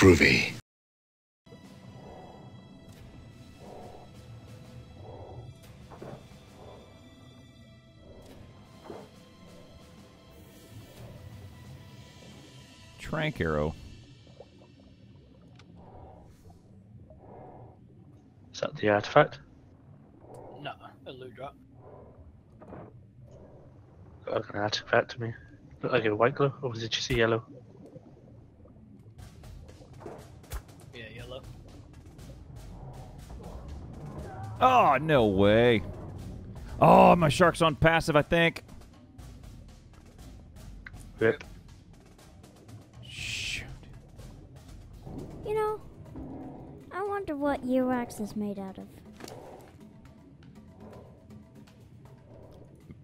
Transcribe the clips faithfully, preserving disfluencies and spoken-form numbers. groovy. Trank arrow. Is that the artifact? No, a loot drop. Got like an artifact to me. Looked like a white glow, or was it just a yellow? Yeah, yellow. Oh, no way. Oh, my shark's on passive, I think. Rip. You know, I wonder what your axe is made out of.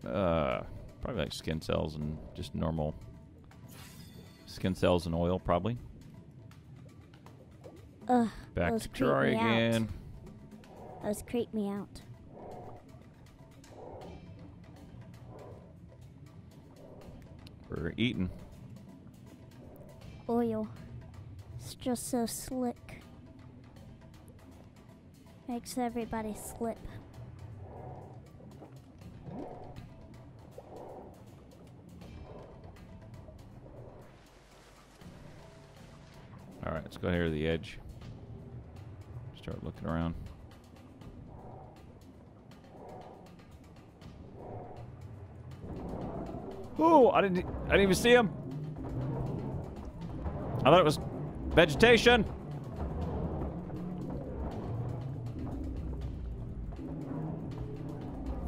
Uh, probably like skin cells and just normal skin cells and oil, probably. Ugh. Back to Terraria again. Those creep me out. We're eating. Oil. It's just so slick. Makes everybody slip. Alright, let's go here to the edge. Start looking around. Oh, I didn't I didn't even see him. I thought it was vegetation.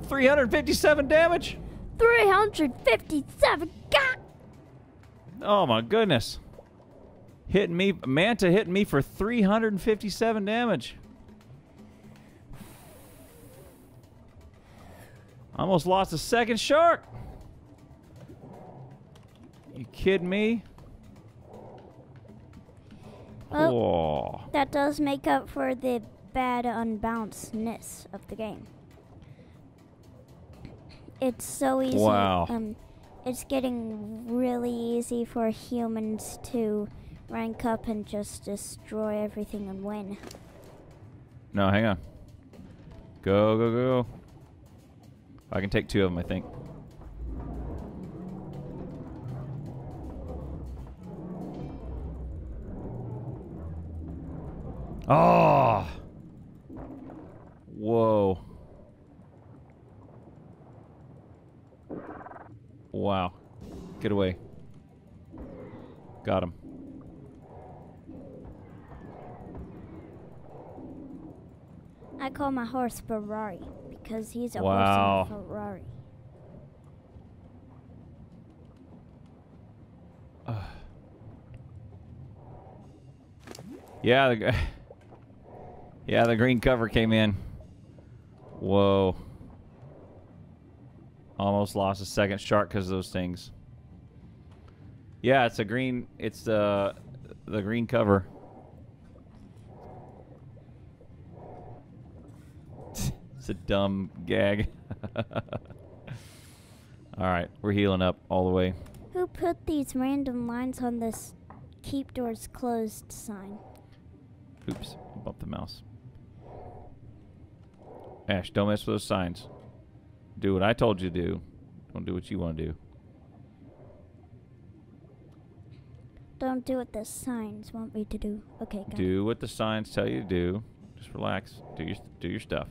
three hundred fifty-seven damage. three hundred fifty-seven. God. Oh my goodness. Hitting me, Manta hitting me for three hundred fifty-seven damage. Almost lost a second shark. You kidding me? Well, oh. That does make up for the bad unbalancedness of the game. It's so easy. Wow. Um, it's getting really easy for humans to rank up and just destroy everything and win. No, hang on. Go, go, go. I can take two of them, I think. Oh! Whoa. Wow. Get away. Got him. I call my horse Ferrari because he's a wow. horse and Ferrari. Uh. Yeah, the guy... Yeah, the green cover came in. Whoa. Almost lost a second shark because of those things. Yeah, it's a green, it's the, the green cover. It's a dumb gag. All right, we're healing up all the way. Who put these random lines on this keep doors closed sign? Oops, bumped the mouse. Ash, don't mess with those signs. Do what I told you to do. Don't do what you want to do. Don't do what the signs want me to do. Okay, got it. Do what the signs tell you to do. Just relax. Do your, do your stuff.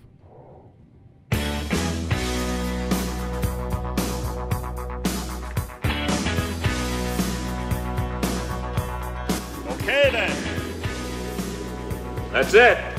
Okay then. That's it.